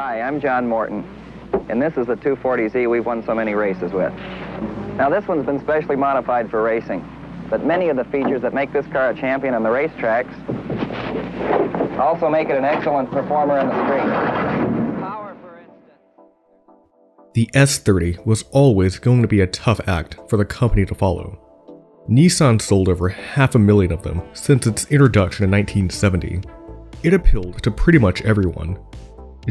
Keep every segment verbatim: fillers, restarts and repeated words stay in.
Hi, I'm John Morton, and this is the two forty Z we've won so many races with. Now, this one's been specially modified for racing, but many of the features that make this car a champion on the racetracks also make it an excellent performer in the street. Power, for instance. The S thirty was always going to be a tough act for the company to follow. Nissan sold over half a million of them since its introduction in nineteen seventy. It appealed to pretty much everyone.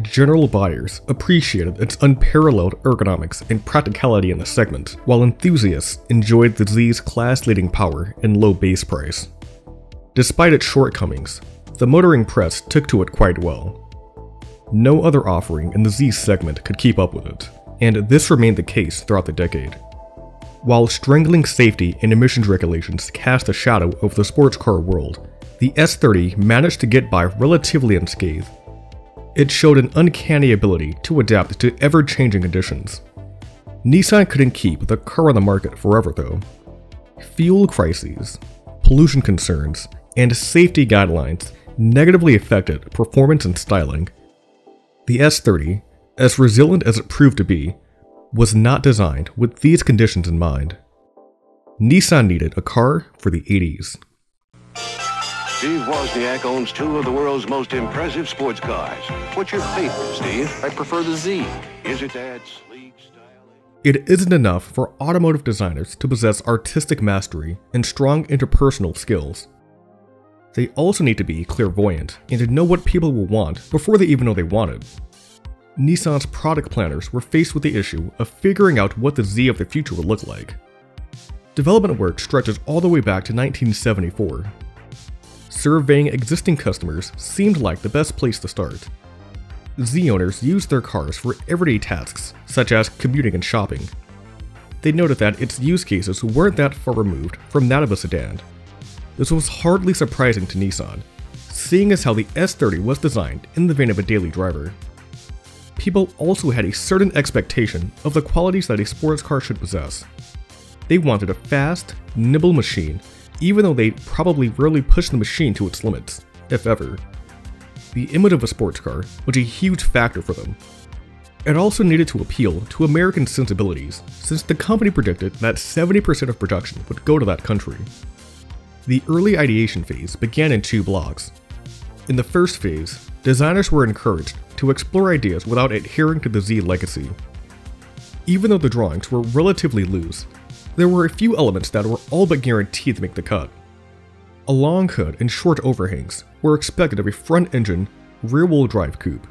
General buyers appreciated its unparalleled ergonomics and practicality in the segment, while enthusiasts enjoyed the Z's class-leading power and low base price. Despite its shortcomings, the motoring press took to it quite well. No other offering in the Z segment could keep up with it, and this remained the case throughout the decade. While strangling safety and emissions regulations cast a shadow over the sports car world, the S thirty managed to get by relatively unscathed. It showed an uncanny ability to adapt to ever-changing conditions. Nissan couldn't keep the car on the market forever though. Fuel crises, pollution concerns, and safety guidelines negatively affected performance and styling. The S thirty, as resilient as it proved to be, was not designed with these conditions in mind. Nissan needed a car for the eighties. Steve Wozniak owns two of the world's most impressive sports cars. What's your favorite, Steve? I prefer the Z. Is it that sleek styling? It isn't enough for automotive designers to possess artistic mastery and strong interpersonal skills. They also need to be clairvoyant and to know what people will want before they even know they want it. Nissan's product planners were faced with the issue of figuring out what the Z of the future would look like. Development work stretches all the way back to nineteen seventy-four. Surveying existing customers seemed like the best place to start. Z owners used their cars for everyday tasks such as commuting and shopping. They noted that its use cases weren't that far removed from that of a sedan. This was hardly surprising to Nissan, seeing as how the S thirty was designed in the vein of a daily driver. People also had a certain expectation of the qualities that a sports car should possess. They wanted a fast, nimble machine, even though they probably rarely pushed the machine to its limits, if ever. The image of a sports car was a huge factor for them. It also needed to appeal to American sensibilities, since the company predicted that seventy percent of production would go to that country. The early ideation phase began in two blocks. In the first phase, designers were encouraged to explore ideas without adhering to the Z legacy. Even though the drawings were relatively loose, there were a few elements that were all but guaranteed to make the cut. A long hood and short overhangs were expected of a front-engine, rear-wheel drive coupe.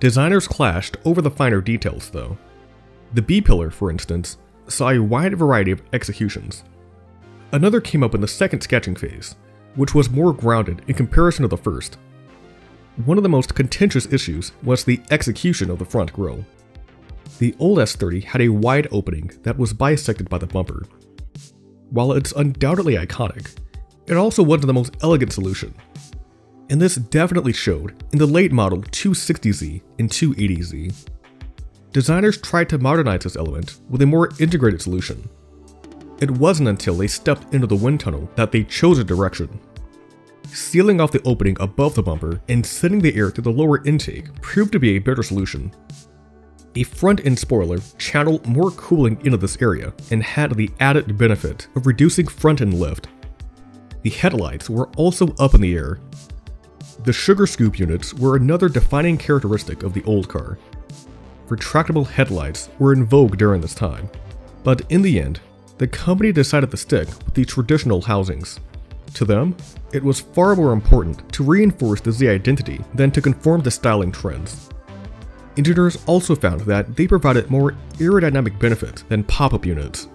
Designers clashed over the finer details though. The B-pillar, for instance, saw a wide variety of executions. Another came up in the second sketching phase, which was more grounded in comparison to the first. One of the most contentious issues was the execution of the front grille. The old S thirty had a wide opening that was bisected by the bumper. While it's undoubtedly iconic, it also wasn't the most elegant solution. And this definitely showed in the late model two sixty Z and two eighty Z. Designers tried to modernize this element with a more integrated solution. It wasn't until they stepped into the wind tunnel that they chose a direction. Sealing off the opening above the bumper and sending the air through the lower intake proved to be a better solution. A front-end spoiler channeled more cooling into this area and had the added benefit of reducing front-end lift. The headlights were also up in the air. The sugar scoop units were another defining characteristic of the old car. Retractable headlights were in vogue during this time, but in the end, the company decided to stick with the traditional housings. To them, it was far more important to reinforce the Z identity than to conform to styling trends. Engineers also found that they provided more aerodynamic benefits than pop-up units.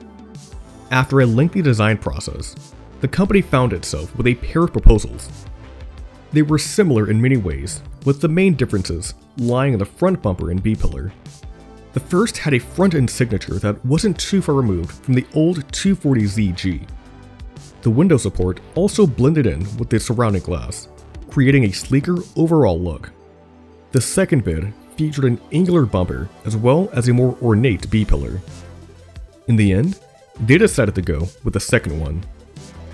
After a lengthy design process, the company found itself with a pair of proposals. They were similar in many ways, with the main differences lying in the front bumper and B-pillar. The first had a front-end signature that wasn't too far removed from the old two forty Z G. The window support also blended in with the surrounding glass, creating a sleeker overall look. The second bid featured an angular bumper as well as a more ornate B-pillar. In the end, they decided to go with the second one.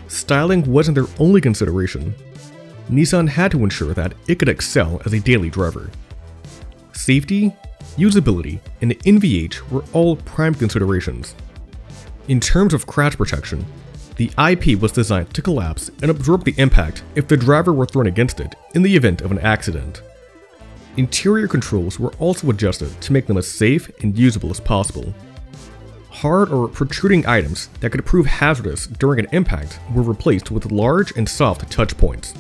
Styling wasn't their only consideration. Nissan had to ensure that it could excel as a daily driver. Safety, usability, and N V H were all prime considerations. In terms of crash protection, the I P was designed to collapse and absorb the impact if the driver were thrown against it in the event of an accident. Interior controls were also adjusted to make them as safe and usable as possible. Hard or protruding items that could prove hazardous during an impact were replaced with large and soft touch points.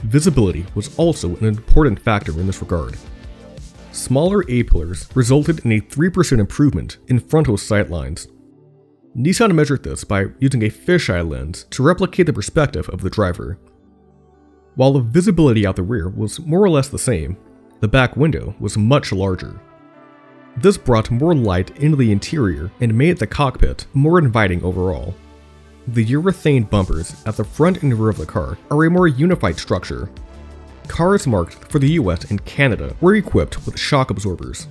Visibility was also an important factor in this regard. Smaller A-pillars resulted in a three percent improvement in frontal sightlines. Nissan measured this by using a fisheye lens to replicate the perspective of the driver. While the visibility out the rear was more or less the same, the back window was much larger. This brought more light into the interior and made the cockpit more inviting overall. The urethane bumpers at the front and rear of the car are a more unified structure. Cars marked for the U S and Canada were equipped with shock absorbers.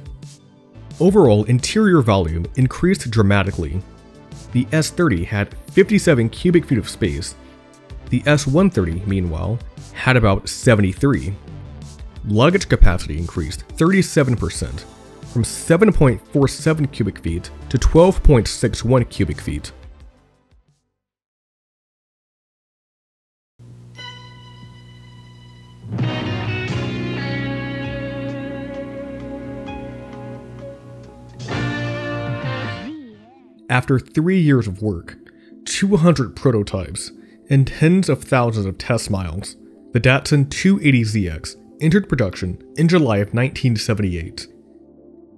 Overall interior volume increased dramatically. The S thirty had fifty-seven cubic feet of space. The S one thirty, meanwhile, had about seventy-three. Luggage capacity increased thirty-seven percent. From seven point four seven cubic feet to twelve point six one cubic feet. After three years of work, two hundred prototypes, and tens of thousands of test miles, the Datsun two eighty Z X entered production in July of nineteen seventy-eight.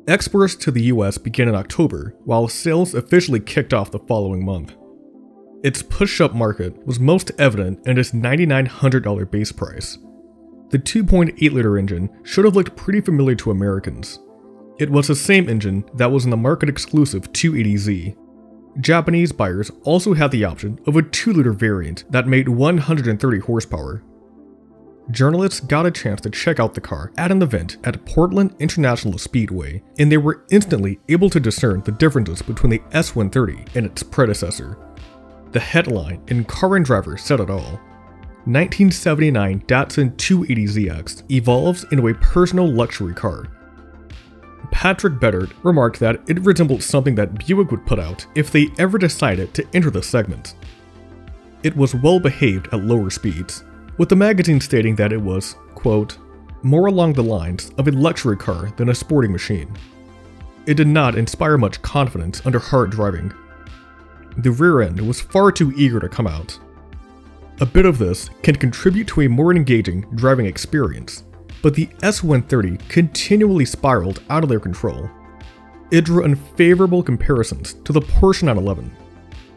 Exports to the U S began in October, while sales officially kicked off the following month. Its push-up market was most evident in its nine thousand nine hundred dollar base price. The two point eight liter engine should have looked pretty familiar to Americans. It was the same engine that was in the market-exclusive two eighty Z. Japanese buyers also had the option of a two liter variant that made one hundred thirty horsepower. Journalists got a chance to check out the car at an event at Portland International Speedway, and they were instantly able to discern the differences between the S one thirty and its predecessor. The headline in Car and Driver said it all. nineteen seventy-nine Datsun two eighty Z X evolves into a personal luxury car. Patrick Bedard remarked that it resembled something that Buick would put out if they ever decided to enter the segment. It was well behaved at lower speeds, with the magazine stating that it was, quote, more along the lines of a luxury car than a sporting machine. It did not inspire much confidence under hard driving. The rear end was far too eager to come out. A bit of this can contribute to a more engaging driving experience, but the S one thirty continually spiraled out of their control. It drew unfavorable comparisons to the Porsche nine eleven.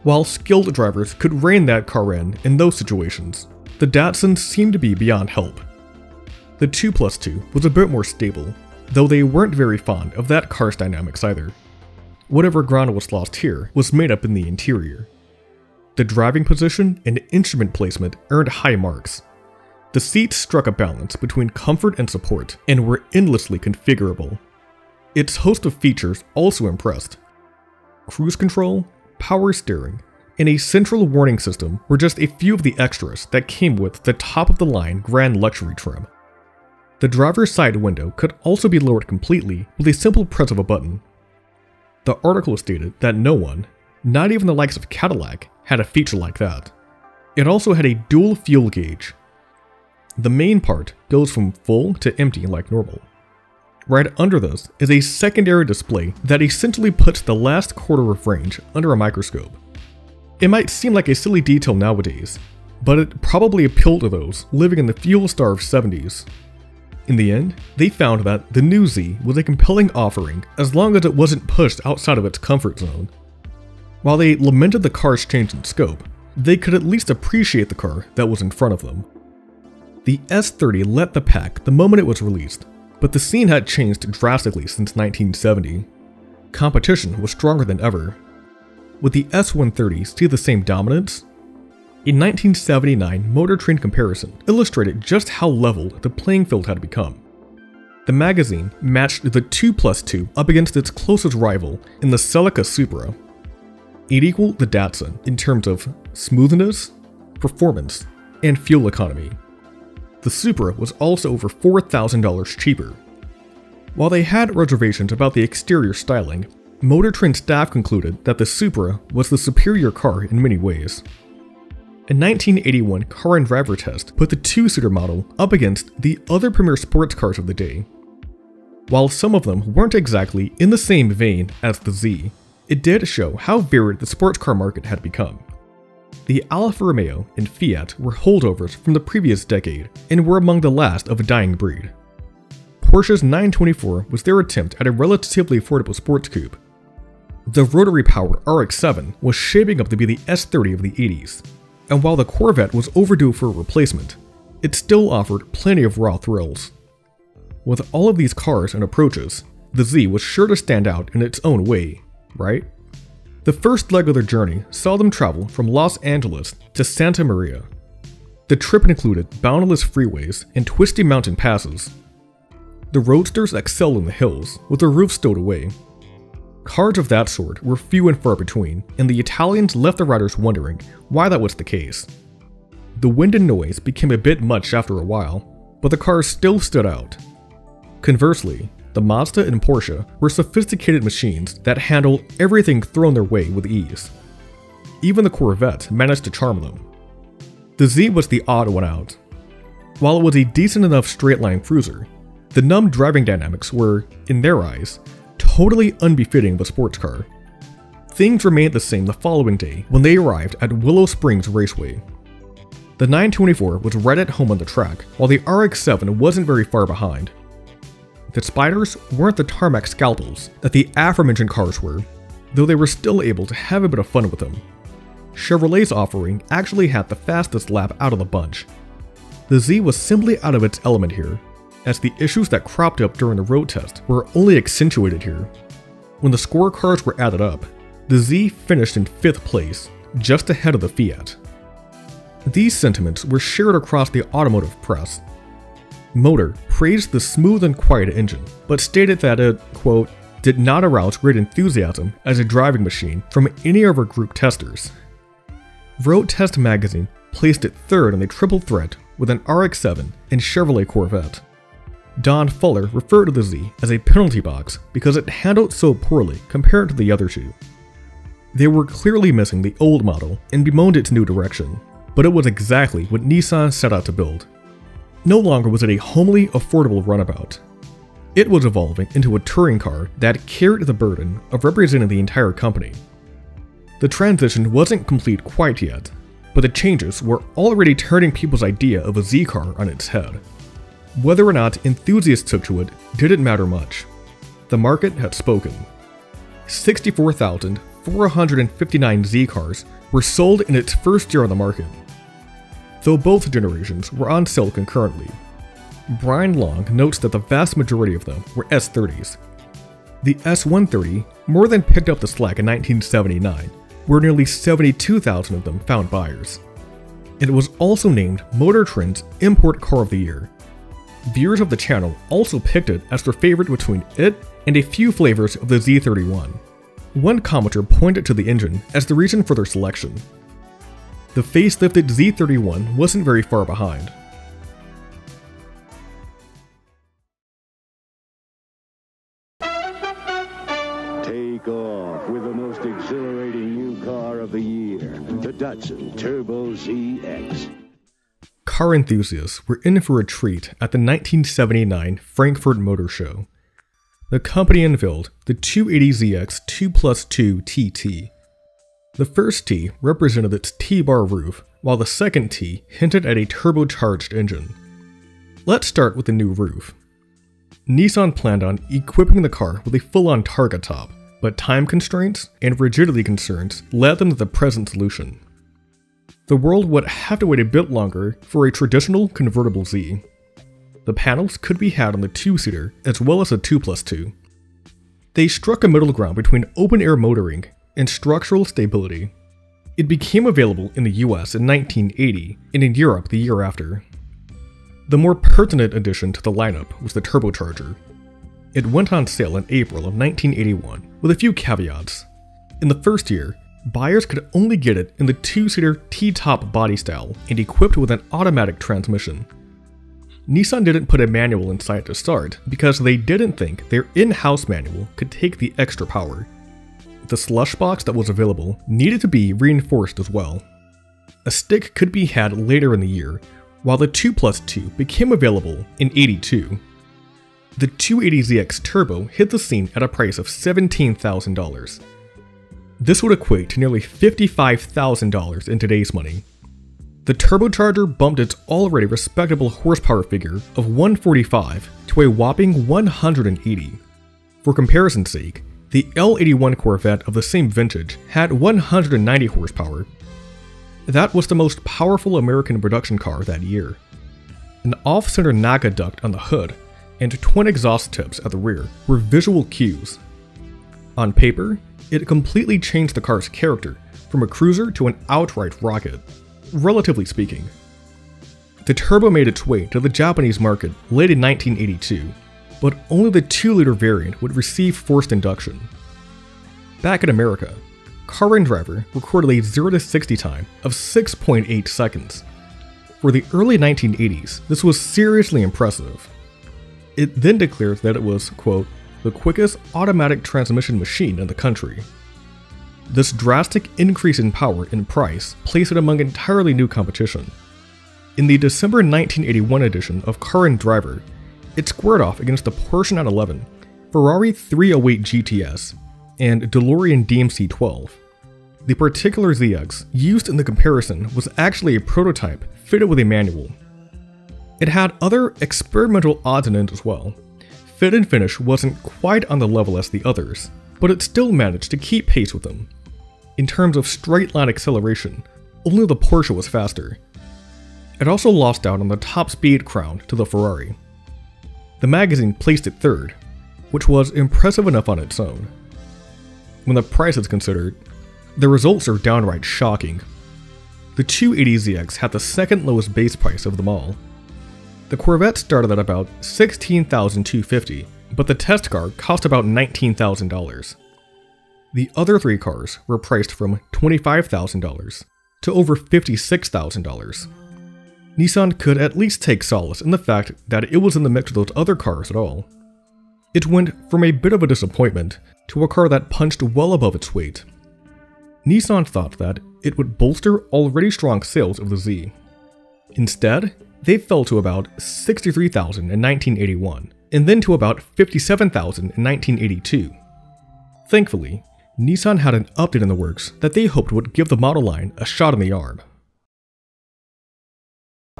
While skilled drivers could rein that car in in those situations, the Datsun seemed to be beyond help. The two plus two was a bit more stable, though they weren't very fond of that car's dynamics either. Whatever ground was lost here was made up in the interior. The driving position and instrument placement earned high marks. The seats struck a balance between comfort and support and were endlessly configurable. Its host of features also impressed. Cruise control, power steering, and a central warning system were just a few of the extras that came with the top-of-the-line Grand Luxury trim. The driver's side window could also be lowered completely with a simple press of a button. The article stated that no one, not even the likes of Cadillac, had a feature like that. It also had a dual fuel gauge. The main part goes from full to empty like normal. Right under this is a secondary display that essentially puts the last quarter of range under a microscope. It might seem like a silly detail nowadays, but it probably appealed to those living in the fuel-starved seventies. In the end, they found that the new Z was a compelling offering as long as it wasn't pushed outside of its comfort zone. While they lamented the car's change in scope, they could at least appreciate the car that was in front of them. The S thirty led the pack the moment it was released, but the scene had changed drastically since nineteen seventy. Competition was stronger than ever. Would the S one thirty see the same dominance? A nineteen seventy-nine Motor Trend comparison illustrated just how level the playing field had become. The magazine matched the two plus two up against its closest rival in the Celica Supra. It equaled the Datsun in terms of smoothness, performance, and fuel economy. The Supra was also over four thousand dollars cheaper. While they had reservations about the exterior styling, Motor Trend staff concluded that the Supra was the superior car in many ways. A nineteen eighty-one Car and Driver test put the two-seater model up against the other premier sports cars of the day. While some of them weren't exactly in the same vein as the Z, it did show how varied the sports car market had become. The Alfa Romeo and Fiat were holdovers from the previous decade and were among the last of a dying breed. Porsche's nine twenty-four was their attempt at a relatively affordable sports coupe. The rotary-powered R X seven was shaping up to be the S thirty of the eighties, and while the Corvette was overdue for a replacement, it still offered plenty of raw thrills. With all of these cars and approaches, the Z was sure to stand out in its own way, right? The first leg of their journey saw them travel from Los Angeles to Santa Maria. The trip included boundless freeways and twisty mountain passes. The roadsters excelled in the hills, with their roofs stowed away. Cars of that sort were few and far between, and the Italians left the riders wondering why that was the case. The wind and noise became a bit much after a while, but the cars still stood out. Conversely, the Mazda and Porsche were sophisticated machines that handle everything thrown their way with ease. Even the Corvette managed to charm them. The Z was the odd one out. While it was a decent enough straight-line cruiser, the numb driving dynamics were, in their eyes, totally unbefitting of a sports car. Things remained the same the following day when they arrived at Willow Springs Raceway. The nine twenty-four was right at home on the track, while the R X seven wasn't very far behind. The spiders weren't the tarmac scalpels that the aforementioned cars were, though they were still able to have a bit of fun with them. Chevrolet's offering actually had the fastest lap out of the bunch. The Z was simply out of its element here, as the issues that cropped up during the road test were only accentuated here. When the scorecards were added up, the Z finished in fifth place, just ahead of the Fiat. These sentiments were shared across the automotive press. Motor praised the smooth and quiet engine, but stated that it, quote, did not arouse great enthusiasm as a driving machine from any of our group testers. Road Test magazine placed it third on the triple threat with an R X seven and Chevrolet Corvette. Don Fuller referred to the Z as a penalty box because it handled so poorly compared to the other two. They were clearly missing the old model and bemoaned its new direction, but it was exactly what Nissan set out to build. No longer was it a homely, affordable runabout. It was evolving into a touring car that carried the burden of representing the entire company. The transition wasn't complete quite yet, but the changes were already turning people's idea of a Z car on its head. Whether or not enthusiasts took to it didn't matter much. The market had spoken. sixty-four thousand four hundred fifty-nine Z cars were sold in its first year on the market, though both generations were on sale concurrently. Brian Long notes that the vast majority of them were S thirties. The S one thirty more than picked up the slack in nineteen seventy-nine, where nearly seventy-two thousand of them found buyers. It was also named Motor Trend's Import Car of the Year. Viewers of the channel also picked it as their favorite between it and a few flavors of the Z thirty-one. One commenter pointed to the engine as the reason for their selection. The facelifted Z thirty-one wasn't very far behind. Take off with the most exhilarating new car of the year, the Datsun Turbo Z X. Car enthusiasts were in for a treat at the nineteen seventy-nine Frankfurt Motor Show. The company unveiled the two eighty Z X two plus two T T. The first T represented its T-bar roof, while the second T hinted at a turbocharged engine. Let's start with the new roof. Nissan planned on equipping the car with a full-on targa top, but time constraints and rigidity concerns led them to the present solution. The world would have to wait a bit longer for a traditional convertible Z. The panels could be had on the two-seater as well as a two plus two. They struck a middle ground between open-air motoring and structural stability. It became available in the U S in nineteen eighty and in Europe the year after. The more pertinent addition to the lineup was the turbocharger. It went on sale in April of nineteen eighty-one with a few caveats. In the first year, buyers could only get it in the two-seater T-top body style and equipped with an automatic transmission. Nissan didn't put a manual inside to start because they didn't think their in-house manual could take the extra power. The slush box that was available needed to be reinforced as well. A stick could be had later in the year, while the two plus two became available in eighty-two. The two eighty Z X Turbo hit the scene at a price of seventeen thousand dollars. This would equate to nearly fifty-five thousand dollars in today's money. The turbocharger bumped its already respectable horsepower figure of one forty-five to a whopping one hundred eighty. For comparison's sake, the L eighty-one Corvette of the same vintage had one hundred ninety horsepower. That was the most powerful American production car that year. An off-center Naga duct on the hood and twin exhaust tips at the rear were visual cues. On paper, it completely changed the car's character from a cruiser to an outright rocket, relatively speaking. The turbo made its way to the Japanese market late in nineteen eighty-two, but only the two liter variant would receive forced induction. Back in America, Car and Driver recorded a zero to sixty time of six point eight seconds. For the early nineteen eighties, this was seriously impressive. It then declared that it was, quote, the quickest automatic transmission machine in the country. This drastic increase in power and price placed it among entirely new competition. In the December nineteen eighty-one edition of Car and Driver, it squared off against the Porsche nine eleven, Ferrari three oh eight G T S, and DeLorean D M C twelve. The particular Z X used in the comparison was actually a prototype fitted with a manual. It had other experimental odds and ends as well. Fit and finish wasn't quite on the level as the others, but it still managed to keep pace with them. In terms of straight line acceleration, only the Porsche was faster. It also lost out on the top speed crown to the Ferrari. The magazine placed it third, which was impressive enough on its own. When the price is considered, the results are downright shocking. The two eighty Z X had the second lowest base price of them all. The Corvette started at about sixteen thousand two hundred fifty dollars, but the test car cost about nineteen thousand dollars. The other three cars were priced from twenty-five thousand dollars to over fifty-six thousand dollars. Nissan could at least take solace in the fact that it was in the mix of those other cars at all. It went from a bit of a disappointment to a car that punched well above its weight. Nissan thought that it would bolster already strong sales of the Z. Instead, they fell to about sixty-three thousand in nineteen eighty-one, and then to about fifty-seven thousand in nineteen eighty-two. Thankfully, Nissan had an update in the works that they hoped would give the model line a shot in the arm.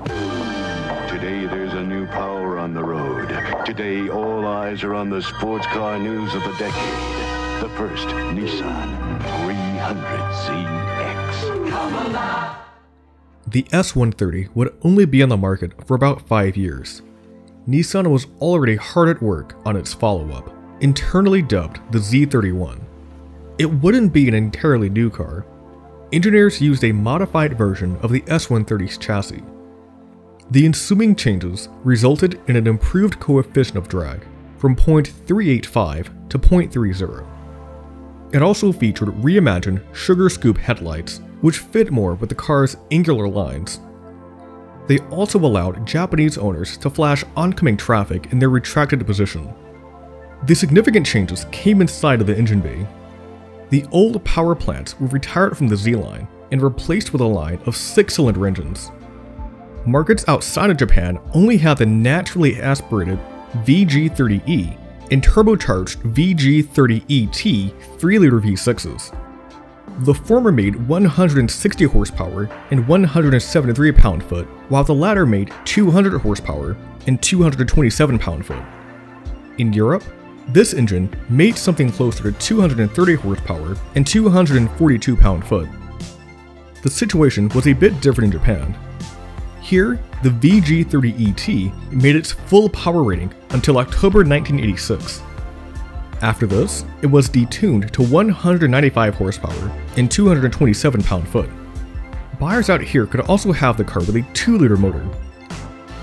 Today there's a new power on the road. Today all eyes are on the sports car news of the decade. The first Nissan three hundred Z X. Come alive! The S one thirty would only be on the market for about five years. Nissan was already hard at work on its follow-up, internally dubbed the Z thirty-one. It wouldn't be an entirely new car. Engineers used a modified version of the S one thirty's chassis. The ensuing changes resulted in an improved coefficient of drag from point three eight five to point three zero. It also featured reimagined sugar scoop headlights, which fit more with the car's angular lines. They also allowed Japanese owners to flash oncoming traffic in their retracted position. The significant changes came inside of the engine bay. The old power plants were retired from the Z-line and replaced with a line of six-cylinder engines. Markets outside of Japan only had the naturally aspirated V G thirty E and turbocharged V G thirty E T three liter V sixes. The former made one hundred sixty horsepower and one hundred seventy-three pound-foot, while the latter made two hundred horsepower and two hundred twenty-seven pound-foot. In Europe, this engine made something closer to two hundred thirty horsepower and two hundred forty-two pound-foot. The situation was a bit different in Japan. Here, the V G thirty E T made its full power rating until October nineteen eighty-six. After this, it was detuned to one hundred ninety-five horsepower and two hundred twenty-seven pound-foot. Buyers out here could also have the car with a two liter motor.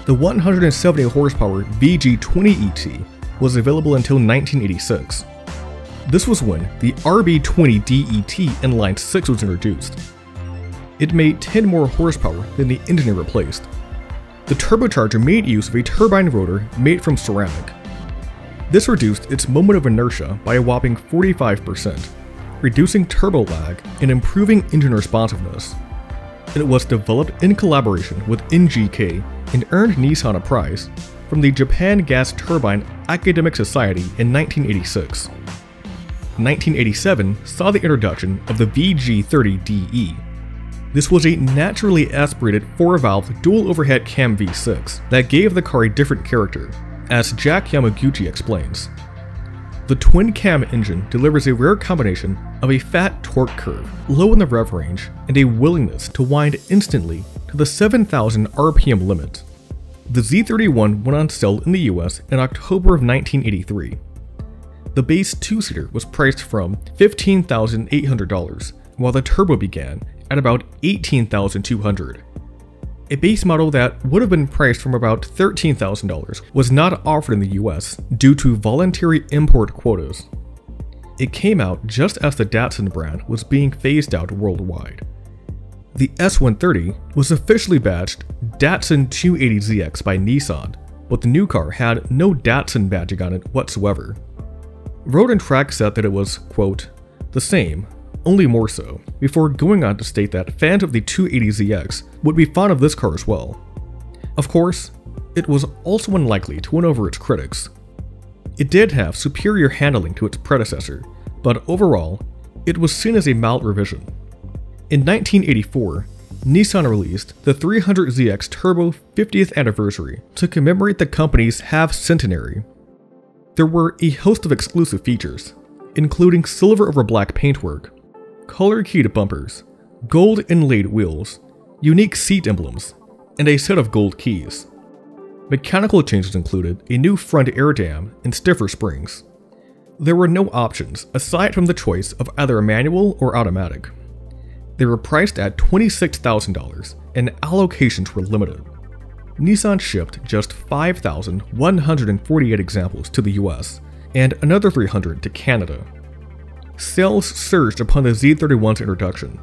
The one hundred seventy horsepower V G twenty E T was available until nineteen eighty-six. This was when the R B twenty D E T inline six was introduced. It made ten more horsepower than the engine it replaced. The turbocharger made use of a turbine rotor made from ceramic. This reduced its moment of inertia by a whopping forty-five percent, reducing turbo lag and improving engine responsiveness. It was developed in collaboration with N G K and earned Nissan a prize from the Japan Gas Turbine Academic Society in nineteen eighty-six. nineteen eighty-seven saw the introduction of the V G thirty D E. This was a naturally aspirated four-valve dual overhead cam V six that gave the car a different character, as Jack Yamaguchi explains. The twin cam engine delivers a rare combination of a fat torque curve, low in the rev range, and a willingness to wind instantly to the seven thousand R P M limit. The Z thirty-one went on sale in the U S in October of nineteen eighty-three. The base two-seater was priced from fifteen thousand eight hundred dollars, while the turbo began at about eighteen thousand two hundred dollars. A base model that would have been priced from about thirteen thousand dollars was not offered in the U S due to voluntary import quotas. It came out just as the Datsun brand was being phased out worldwide. The S one thirty was officially badged Datsun two eighty Z X by Nissan, but the new car had no Datsun badging on it whatsoever. Road and Track said that it was, quote, the same, only more so, before going on to state that fans of the two eighty Z X would be fond of this car as well. Of course, it was also unlikely to win over its critics. It did have superior handling to its predecessor, but overall, it was seen as a mild revision. In nineteen eighty-four, Nissan released the three hundred Z X Turbo fiftieth anniversary to commemorate the company's half-centenary. There were a host of exclusive features, including silver over black paintwork, color-keyed bumpers, gold inlaid wheels, unique seat emblems, and a set of gold keys. Mechanical changes included a new front air dam and stiffer springs. There were no options aside from the choice of either a manual or automatic. They were priced at twenty-six thousand dollars and allocations were limited. Nissan shipped just five thousand one hundred forty-eight examples to the U S and another three hundred to Canada. Sales surged upon the Z thirty-one's introduction.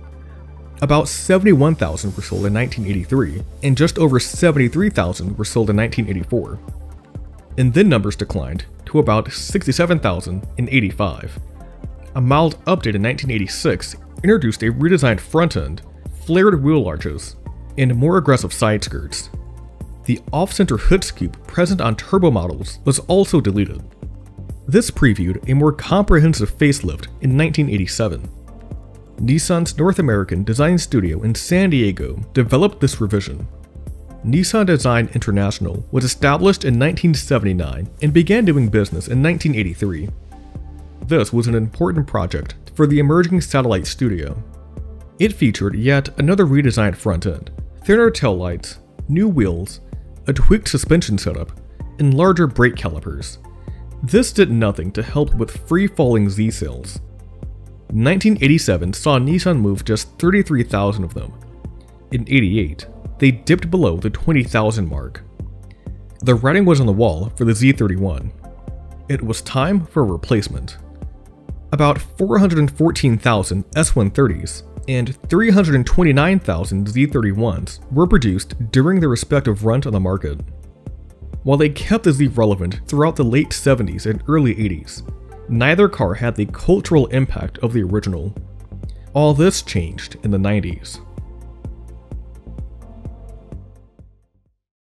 About seventy-one thousand were sold in nineteen eighty-three, and just over seventy-three thousand were sold in nineteen eighty-four. And then numbers declined to about sixty-seven thousand eighty-five. A mild update in nineteen eighty-six introduced a redesigned front end, flared wheel arches, and more aggressive side skirts. The off-center hood scoop present on turbo models was also deleted. This previewed a more comprehensive facelift in nineteen eighty-seven. Nissan's North American Design Studio in San Diego developed this revision. Nissan Design International was established in nineteen seventy-nine and began doing business in nineteen eighty-three. This was an important project for the emerging satellite studio. It featured yet another redesigned front end, thinner taillights, new wheels, a tweaked suspension setup, and larger brake calipers. This did nothing to help with free-falling Z sales. nineteen eighty-seven saw Nissan move just thirty-three thousand of them. In eighty-eight, they dipped below the twenty thousand mark. The writing was on the wall for the Z thirty-one. It was time for a replacement. About four hundred fourteen thousand S one thirties and three hundred twenty-nine thousand Z thirty-ones were produced during their respective runs on the market. While they kept the Z relevant throughout the late seventies and early eighties, neither car had the cultural impact of the original. All this changed in the nineties.